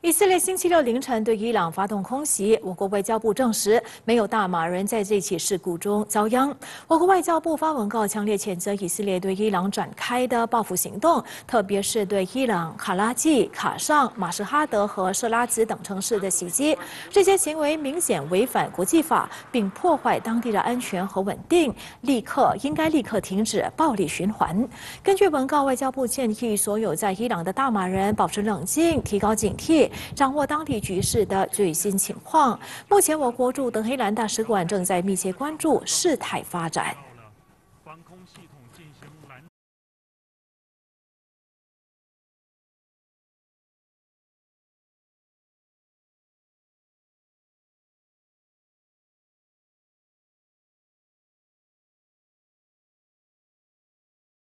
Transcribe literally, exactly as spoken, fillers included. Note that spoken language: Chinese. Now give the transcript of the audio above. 以色列星期六凌晨对伊朗发动空袭，我国外交部证实没有大马人在这起事故中遭殃。我国外交部发文告强烈谴责以色列对伊朗展开的报复行动，特别是对伊朗卡拉季、卡尚、马什哈德和设拉兹等城市的袭击。这些行为明显违反国际法，并破坏当地的安全和稳定，立刻应该立刻停止暴力循环。根据文告，外交部建议所有在伊朗的大马人保持冷静，提高警惕。 掌握当地局势的最新情况。目前，我国驻德黑兰大使馆正在密切关注事态发展。